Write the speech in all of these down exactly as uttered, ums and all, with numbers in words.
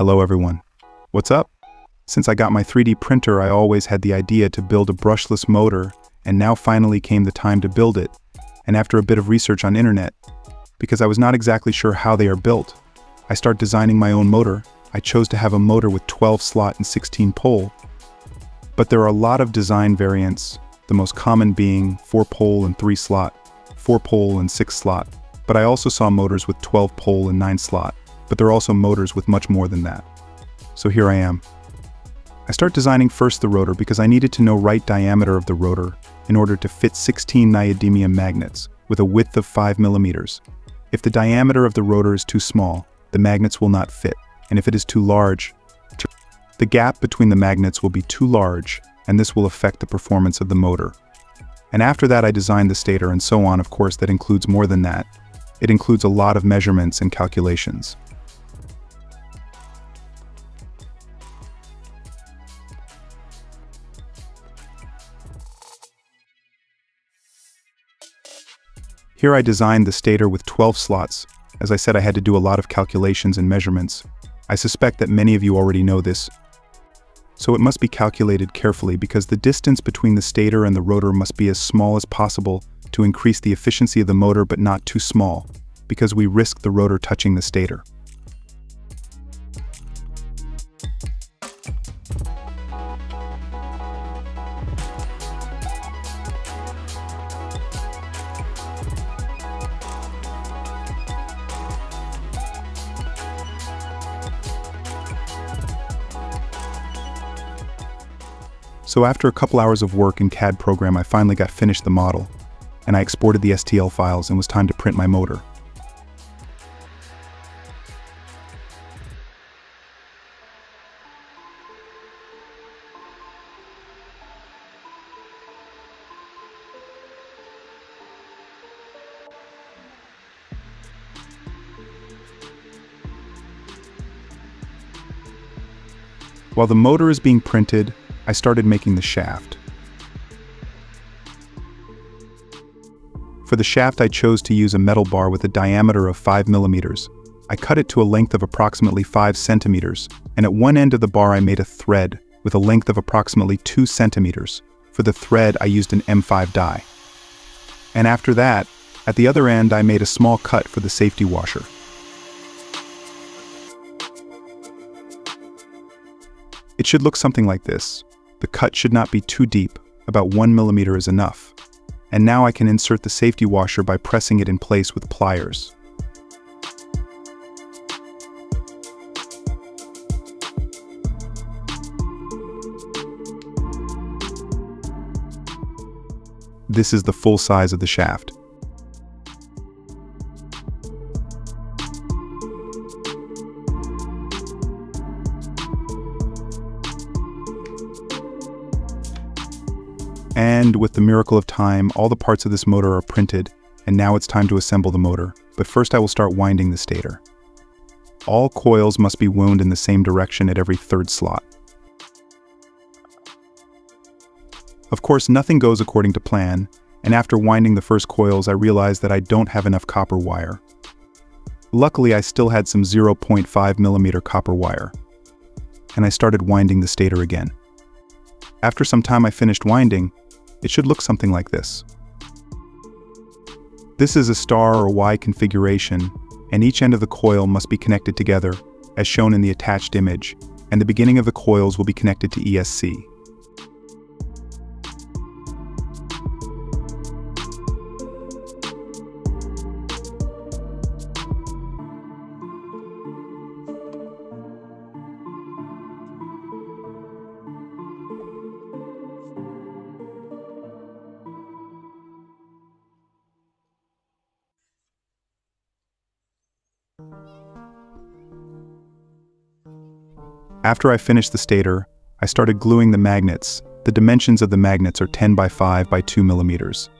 Hello everyone. What's up? Since I got my three D printer, I always had the idea to build a brushless motor, and now finally came the time to build it, and after a bit of research on internet, because I was not exactly sure how they are built, I start designing my own motor. I chose to have a motor with twelve slot and sixteen pole, but there are a lot of design variants, the most common being four pole and three slot, four pole and six slot, but I also saw motors with twelve pole and nine slot, but there are also motors with much more than that. So here I am. I start designing first the rotor because I needed to know right diameter of the rotor in order to fit sixteen neodymium magnets with a width of five millimeters. If the diameter of the rotor is too small, the magnets will not fit, and if it is too large, the gap between the magnets will be too large, and this will affect the performance of the motor. And after that I designed the stator and so on. Of course that includes more than that. It includes a lot of measurements and calculations. Here I designed the stator with twelve slots. As I said, I had to do a lot of calculations and measurements. I suspect that many of you already know this, so it must be calculated carefully because the distance between the stator and the rotor must be as small as possible to increase the efficiency of the motor, but not too small, because we risk the rotor touching the stator. So after a couple hours of work in C A D program, I finally got finished the model, and I exported the S T L files, and it was time to print my motor. While the motor is being printed, I started making the shaft. For the shaft, I chose to use a metal bar with a diameter of five millimeters. I cut it to a length of approximately five centimeters, and at one end of the bar I made a thread with a length of approximately two centimeters. For the thread, I used an M five die. And after that, at the other end, I made a small cut for the safety washer. It should look something like this. The cut should not be too deep, about one millimeter is enough. And now I can insert the safety washer by pressing it in place with pliers. This is the full size of the shaft. And with the miracle of time, all the parts of this motor are printed, and now it's time to assemble the motor, but first I will start winding the stator. All coils must be wound in the same direction at every third slot. Of course, nothing goes according to plan, and after winding the first coils I realized that I don't have enough copper wire. Luckily I still had some zero point five millimeter copper wire, and I started winding the stator again. After some time I finished winding. It should look something like this. This is a star or Y configuration, and each end of the coil must be connected together, as shown in the attached image, and the beginning of the coils will be connected to E S C. After I finished the stator, I started gluing the magnets. The dimensions of the magnets are ten by five by two millimeters.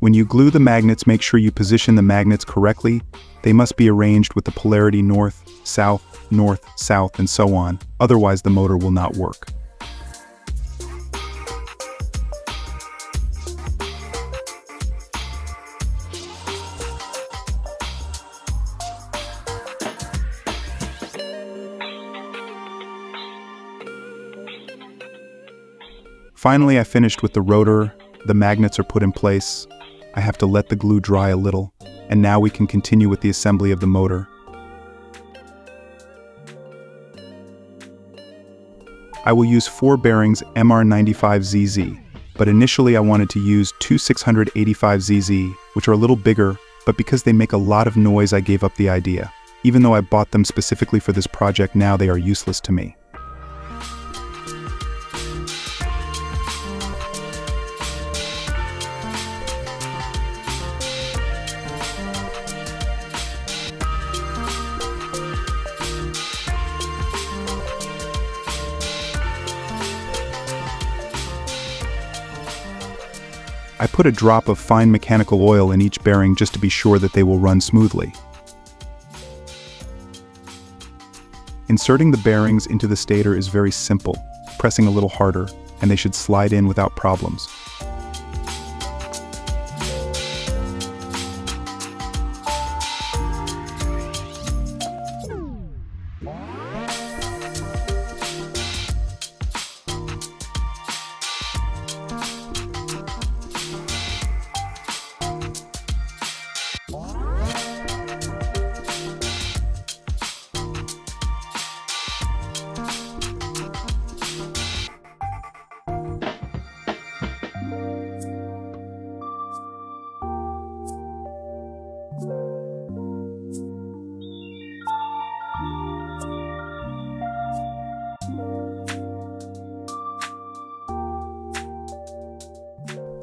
When you glue the magnets, make sure you position the magnets correctly. They must be arranged with the polarity north, south, north, south, and so on. Otherwise, the motor will not work. Finally, I finished with the rotor. The magnets are put in place. I have to let the glue dry a little, and now we can continue with the assembly of the motor. I will use four bearings M R ninety-five Z Z, but initially I wanted to use two six eighty-five Z Z, which are a little bigger, but because they make a lot of noise I gave up the idea. Even though I bought them specifically for this project, now they are useless to me. I put a drop of fine mechanical oil in each bearing just to be sure that they will run smoothly. Inserting the bearings into the stator is very simple, pressing a little harder, and they should slide in without problems.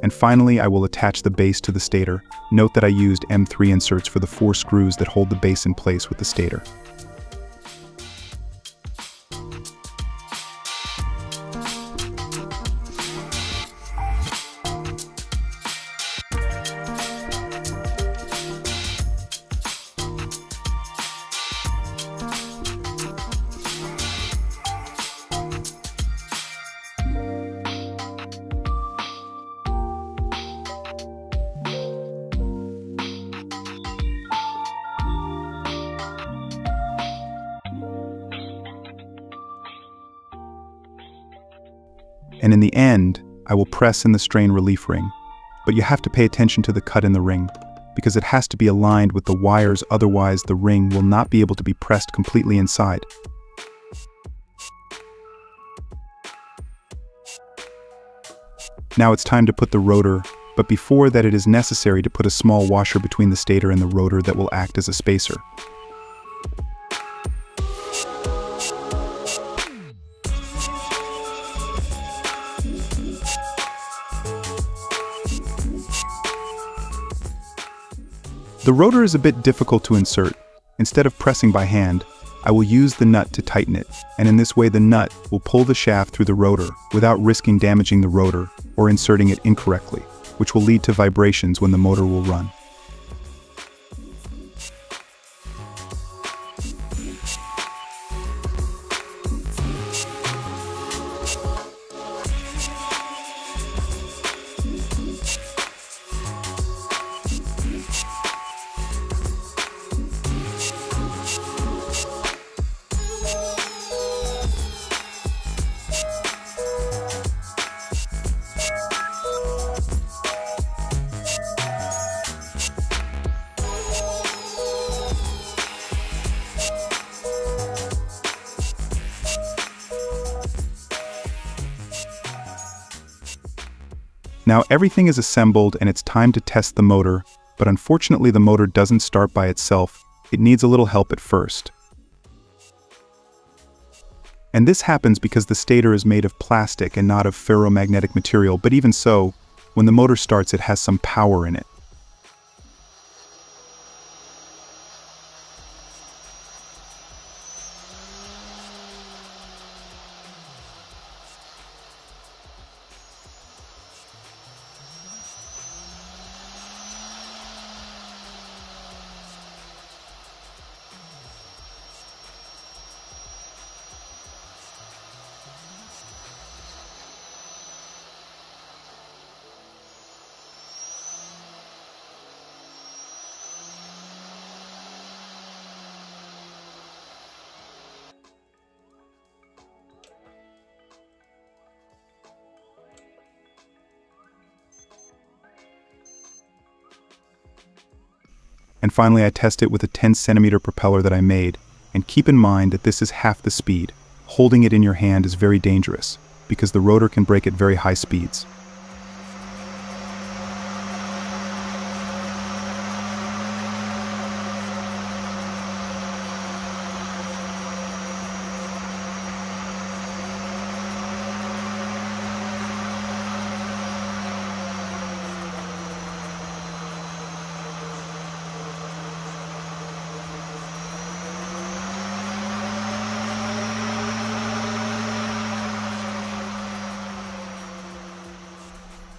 And finally, I will attach the base to the stator. Note that I used M three inserts for the four screws that hold the base in place with the stator. And in the end, I will press in the strain relief ring. But you have to pay attention to the cut in the ring, because it has to be aligned with the wires, otherwise the ring will not be able to be pressed completely inside. Now it's time to put the rotor, but before that it is necessary to put a small washer between the stator and the rotor that will act as a spacer. The rotor is a bit difficult to insert. Instead of pressing by hand, I will use the nut to tighten it, and in this way the nut will pull the shaft through the rotor without risking damaging the rotor or inserting it incorrectly, which will lead to vibrations when the motor will run. Now everything is assembled and it's time to test the motor, but unfortunately the motor doesn't start by itself. It needs a little help at first. And this happens because the stator is made of plastic and not of ferromagnetic material, but even so, when the motor starts it has some power in it. And finally, I test it with a ten centimeter propeller that I made. And keep in mind that this is half the speed. Holding it in your hand is very dangerous, because the rotor can break at very high speeds.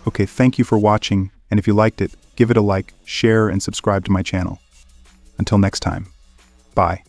Okay, thank you for watching, and if you liked it, give it a like, share, and subscribe to my channel. Until next time, bye.